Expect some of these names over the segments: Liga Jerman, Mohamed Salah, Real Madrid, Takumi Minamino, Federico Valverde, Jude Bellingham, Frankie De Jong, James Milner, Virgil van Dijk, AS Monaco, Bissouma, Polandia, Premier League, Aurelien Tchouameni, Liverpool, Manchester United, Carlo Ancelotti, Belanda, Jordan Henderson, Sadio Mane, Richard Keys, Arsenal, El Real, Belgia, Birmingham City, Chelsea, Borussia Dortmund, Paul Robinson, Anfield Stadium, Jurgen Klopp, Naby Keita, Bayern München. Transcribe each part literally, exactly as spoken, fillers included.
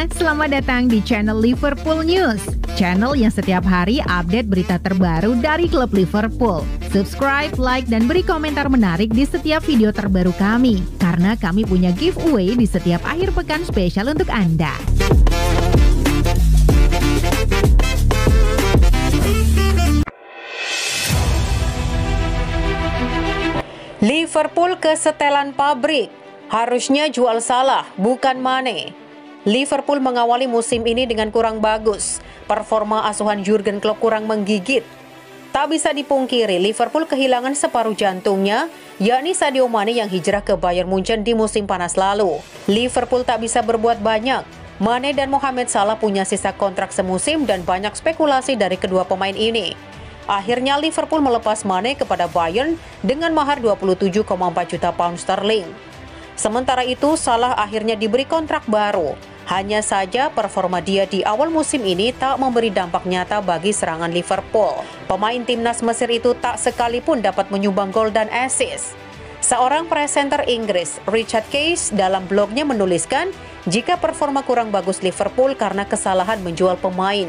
Sobat, selamat datang di channel Liverpool News, channel yang setiap hari update berita terbaru dari klub Liverpool. Subscribe, like, dan beri komentar menarik di setiap video terbaru kami, karena kami punya giveaway di setiap akhir pekan spesial untuk Anda. Liverpool kesetelan pabrik, harusnya jual Salah, bukan Mane. Liverpool mengawali musim ini dengan kurang bagus. Performa asuhan Jurgen Klopp kurang menggigit. Tak bisa dipungkiri, Liverpool kehilangan separuh jantungnya, yakni Sadio Mane yang hijrah ke Bayern München di musim panas lalu. Liverpool tak bisa berbuat banyak. Mane dan Mohamed Salah punya sisa kontrak semusim dan banyak spekulasi dari kedua pemain ini. Akhirnya Liverpool melepas Mane kepada Bayern dengan mahar dua puluh tujuh koma empat juta pound sterling. Sementara itu, Salah akhirnya diberi kontrak baru. Hanya saja performa dia di awal musim ini tak memberi dampak nyata bagi serangan Liverpool. Pemain timnas Mesir itu tak sekalipun dapat menyumbang gol dan assist. Seorang presenter Inggris, Richard Keys, dalam blognya menuliskan jika performa kurang bagus Liverpool karena kesalahan menjual pemain.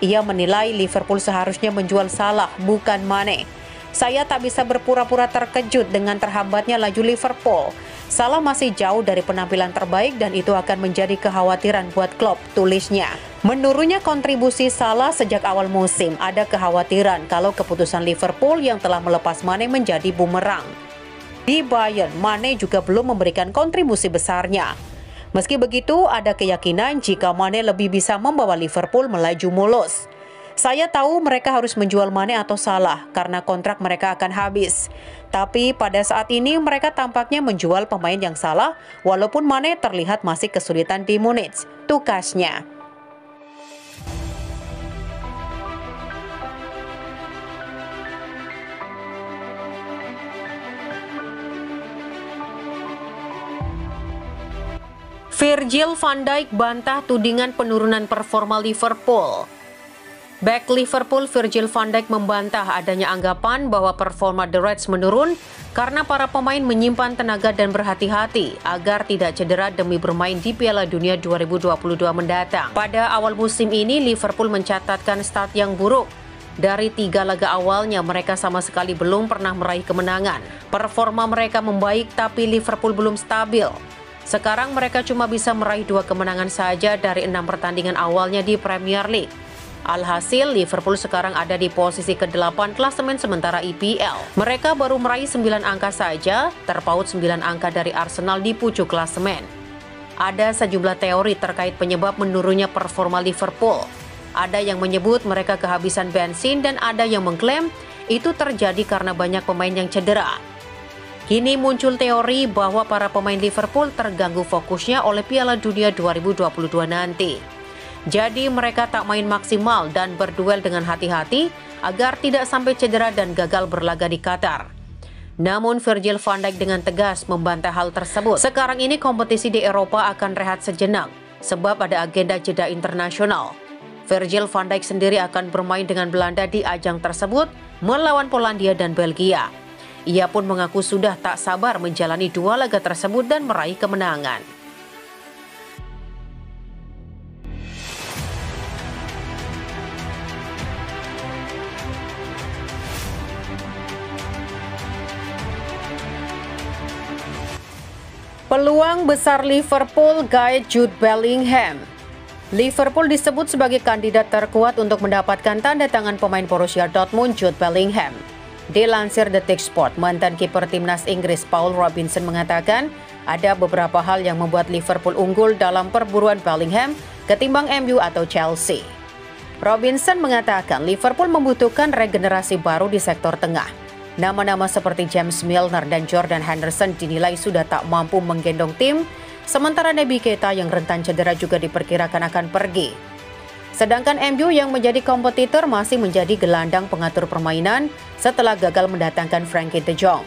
Ia menilai Liverpool seharusnya menjual Salah, bukan Mane. Saya tak bisa berpura-pura terkejut dengan terhambatnya laju Liverpool. Salah masih jauh dari penampilan terbaik dan itu akan menjadi kekhawatiran buat Klopp, tulisnya. Menurutnya kontribusi Salah sejak awal musim, ada kekhawatiran kalau keputusan Liverpool yang telah melepas Mane menjadi bumerang. Di Bayern, Mane juga belum memberikan kontribusi besarnya. Meski begitu, ada keyakinan jika Mane lebih bisa membawa Liverpool melaju mulus. Saya tahu mereka harus menjual Mane atau Salah karena kontrak mereka akan habis. Tapi pada saat ini mereka tampaknya menjual pemain yang salah walaupun Mane terlihat masih kesulitan di Munich, tukasnya. Virgil van Dijk bantah tudingan penurunan performa Liverpool. Back Liverpool Virgil van Dijk membantah adanya anggapan bahwa performa The Reds menurun karena para pemain menyimpan tenaga dan berhati-hati agar tidak cedera demi bermain di Piala Dunia dua ribu dua puluh dua mendatang. Pada awal musim ini, Liverpool mencatatkan start yang buruk. Dari tiga laga awalnya, mereka sama sekali belum pernah meraih kemenangan. Performa mereka membaik, tapi Liverpool belum stabil. Sekarang mereka cuma bisa meraih dua kemenangan saja dari enam pertandingan awalnya di Premier League. Alhasil, Liverpool sekarang ada di posisi kedelapan klasemen sementara E P L. Mereka baru meraih sembilan angka saja, terpaut sembilan angka dari Arsenal di pucuk klasemen. Ada sejumlah teori terkait penyebab menurunnya performa Liverpool. Ada yang menyebut mereka kehabisan bensin dan ada yang mengklaim itu terjadi karena banyak pemain yang cedera. Kini muncul teori bahwa para pemain Liverpool terganggu fokusnya oleh Piala Dunia dua ribu dua puluh dua nanti. Jadi mereka tak main maksimal dan berduel dengan hati-hati agar tidak sampai cedera dan gagal berlaga di Qatar. Namun Virgil van Dijk dengan tegas membantah hal tersebut. Sekarang ini kompetisi di Eropa akan rehat sejenak sebab ada agenda jeda internasional. Virgil van Dijk sendiri akan bermain dengan Belanda di ajang tersebut melawan Polandia dan Belgia. Ia pun mengaku sudah tak sabar menjalani dua laga tersebut dan meraih kemenangan. Peluang besar Liverpool gait Jude Bellingham. Liverpool disebut sebagai kandidat terkuat untuk mendapatkan tanda tangan pemain Borussia Dortmund Jude Bellingham. Dilansir Detik Sport, mantan kiper timnas Inggris Paul Robinson mengatakan ada beberapa hal yang membuat Liverpool unggul dalam perburuan Bellingham ketimbang M U atau Chelsea. Robinson mengatakan Liverpool membutuhkan regenerasi baru di sektor tengah. Nama-nama seperti James Milner dan Jordan Henderson dinilai sudah tak mampu menggendong tim, sementara Naby Keita yang rentan cedera juga diperkirakan akan pergi. Sedangkan M U yang menjadi kompetitor masih menjadi gelandang pengatur permainan setelah gagal mendatangkan Frankie De Jong.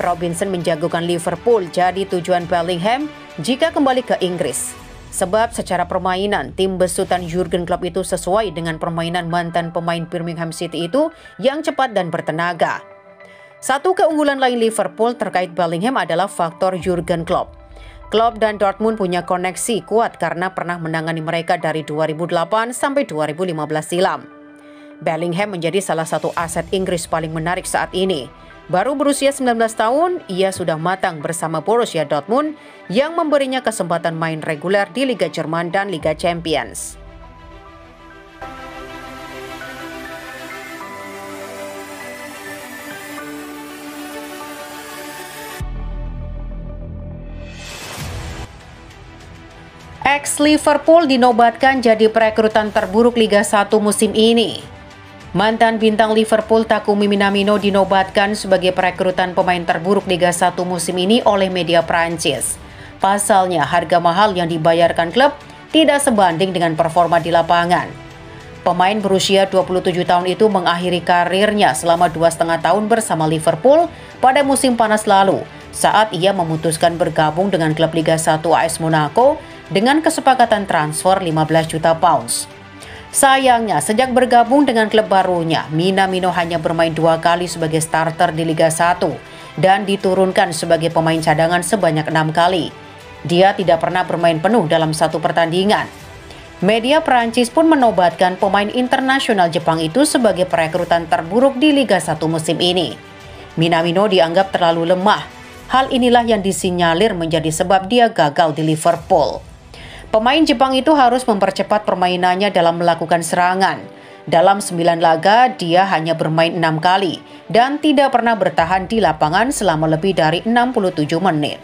Robinson menjagokan Liverpool jadi tujuan Bellingham jika kembali ke Inggris. Sebab secara permainan, tim besutan Jurgen Klopp itu sesuai dengan permainan mantan pemain Birmingham City itu yang cepat dan bertenaga. Satu keunggulan lain Liverpool terkait Bellingham adalah faktor Jurgen Klopp. Klopp dan Dortmund punya koneksi kuat karena pernah menangani mereka dari dua ribu delapan sampai dua ribu lima belas silam. Bellingham menjadi salah satu aset Inggris paling menarik saat ini. Baru berusia sembilan belas tahun, ia sudah matang bersama Borussia Dortmund yang memberinya kesempatan main reguler di Liga Jerman dan Liga Champions. Ex-Liverpool dinobatkan jadi perekrutan terburuk Liga satu musim ini. Mantan bintang Liverpool Takumi Minamino dinobatkan sebagai perekrutan pemain terburuk Liga satu musim ini oleh media Prancis. Pasalnya, harga mahal yang dibayarkan klub tidak sebanding dengan performa di lapangan. Pemain berusia dua puluh tujuh tahun itu mengakhiri karirnya selama dua setengah tahun bersama Liverpool pada musim panas lalu, saat ia memutuskan bergabung dengan klub Liga satu A S Monaco dengan kesepakatan transfer lima belas juta pounds. Sayangnya, sejak bergabung dengan klub barunya, Minamino hanya bermain dua kali sebagai starter di Liga satu dan diturunkan sebagai pemain cadangan sebanyak enam kali. Dia tidak pernah bermain penuh dalam satu pertandingan. Media Perancis pun menobatkan pemain internasional Jepang itu sebagai perekrutan terburuk di Liga satu musim ini. Minamino dianggap terlalu lemah. Hal inilah yang disinyalir menjadi sebab dia gagal di Liverpool. Pemain Jepang itu harus mempercepat permainannya dalam melakukan serangan. Dalam sembilan laga, dia hanya bermain enam kali dan tidak pernah bertahan di lapangan selama lebih dari enam puluh tujuh menit.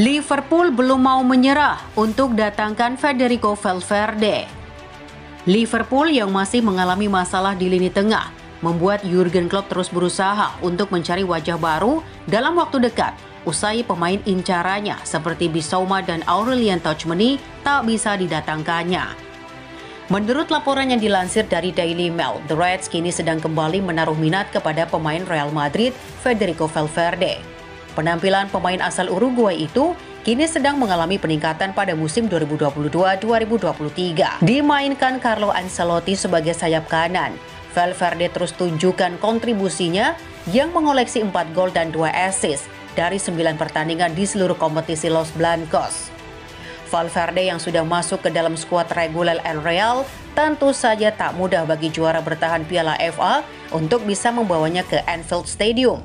Liverpool belum mau menyerah untuk datangkan Federico Valverde. Liverpool yang masih mengalami masalah di lini tengah membuat Jurgen Klopp terus berusaha untuk mencari wajah baru dalam waktu dekat usai pemain incarannya seperti Bissouma dan Aurelien Tchouameni tak bisa didatangkannya. Menurut laporan yang dilansir dari Daily Mail, The Reds kini sedang kembali menaruh minat kepada pemain Real Madrid Federico Valverde. Penampilan pemain asal Uruguay itu kini sedang mengalami peningkatan pada musim dua ribu dua puluh dua dua ribu dua puluh tiga. Dimainkan Carlo Ancelotti sebagai sayap kanan, Valverde terus tunjukkan kontribusinya yang mengoleksi empat gol dan dua assist dari sembilan pertandingan di seluruh kompetisi Los Blancos. Valverde yang sudah masuk ke dalam skuad reguler El Real tentu saja tak mudah bagi juara bertahan Piala F A untuk bisa membawanya ke Anfield Stadium,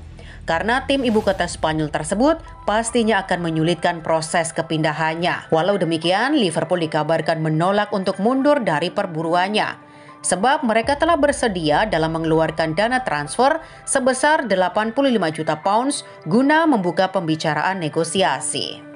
karena tim ibu kota Spanyol tersebut pastinya akan menyulitkan proses kepindahannya. Walau demikian, Liverpool dikabarkan menolak untuk mundur dari perburuannya, sebab mereka telah bersedia dalam mengeluarkan dana transfer sebesar delapan puluh lima juta pounds guna membuka pembicaraan negosiasi.